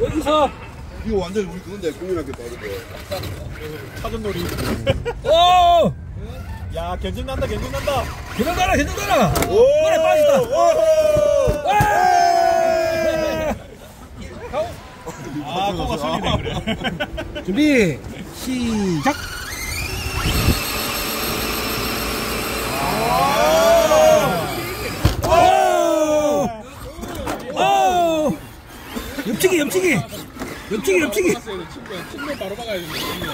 여기서 이거 완전 우리 그건데 국민학교 빠르게 파전놀이. 오! 야, 견진난다, 견진난다. 견진가라, 견진가라. 오래 빠졌다. 아, 뭐가 소리네 그래. 준비 시작. 옆치기 옆치기 옆치기 옆치기 침면 바로 막아야 되는데.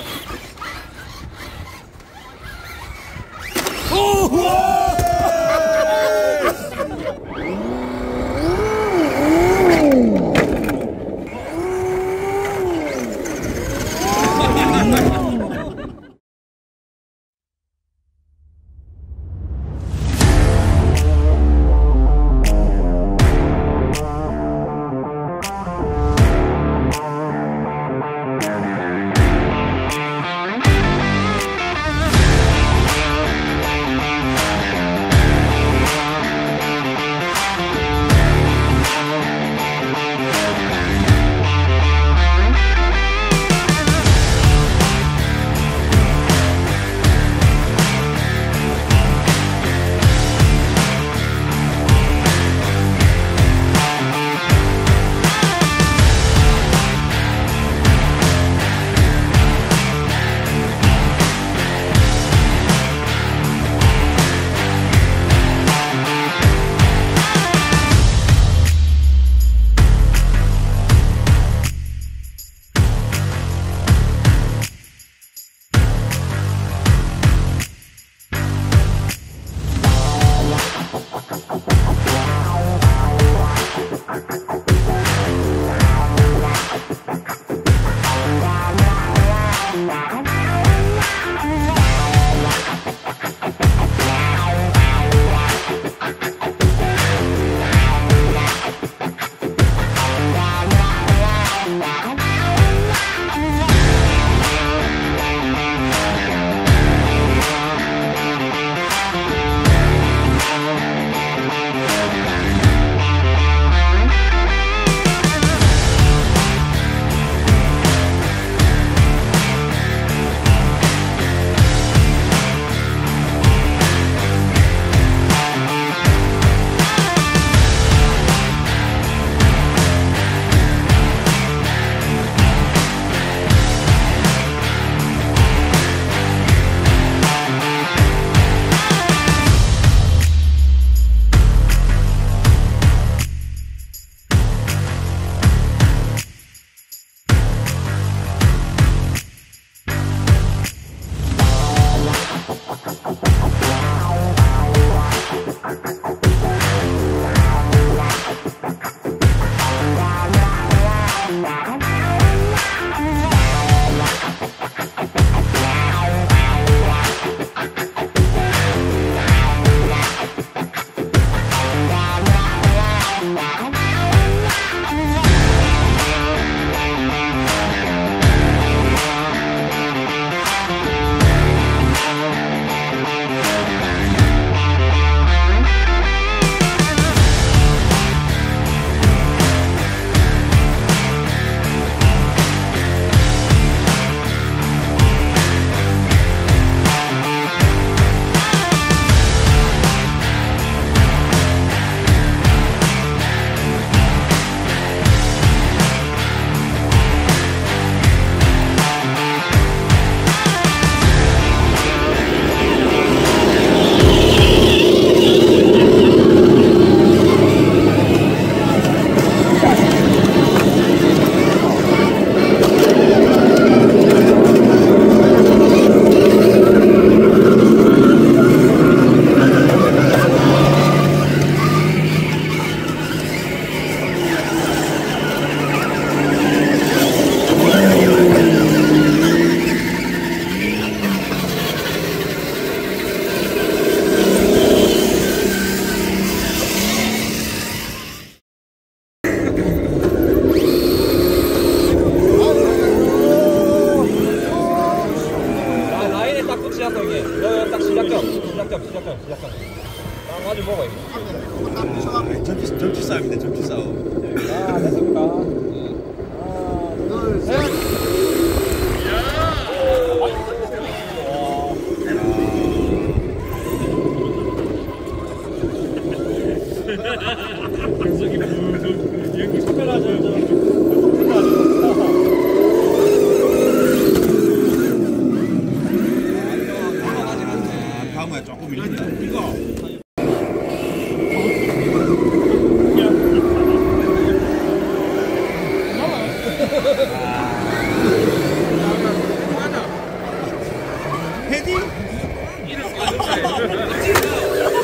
헤딩?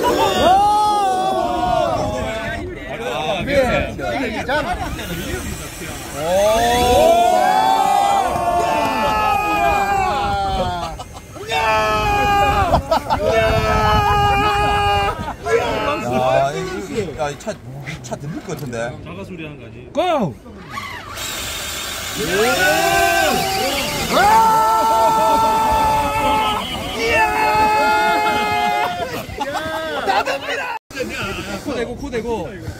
오! 야, 차 들릴 것 같은데. 자가 소리 한 가지. 고! 나듭니다. 코대고 코대고. 이건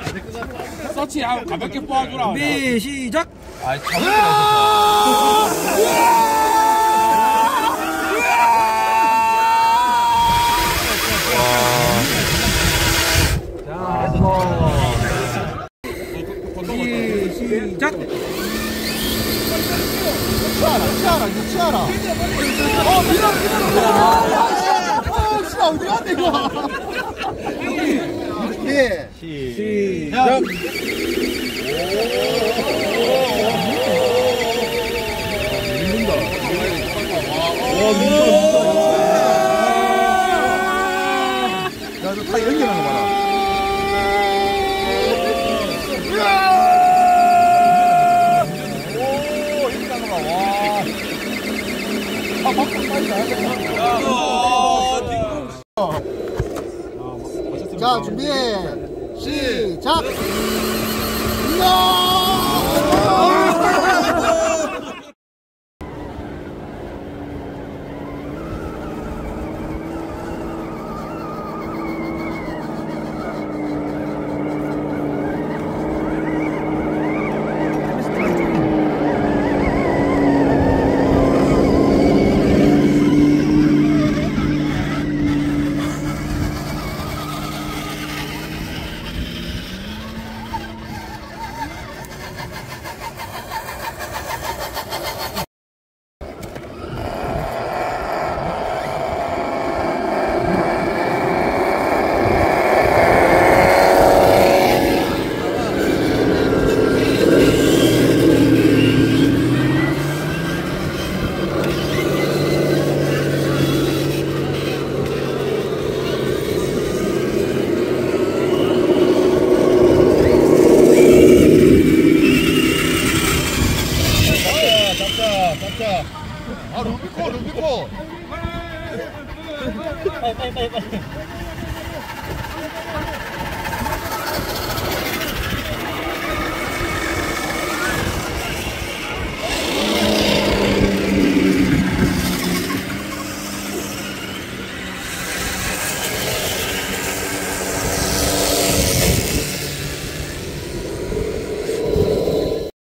안 될 것 같아. 서치 아 가볍게 뽑아주라. 네, 시작. 아, 참. 시작! 치아라! 미라! 어디 갔네 이거! 시작! 야, 너 다 연결하는 거 봐라. 자, 준비 시작! 아 루비콘 루비콘 빨리 빨리 빨리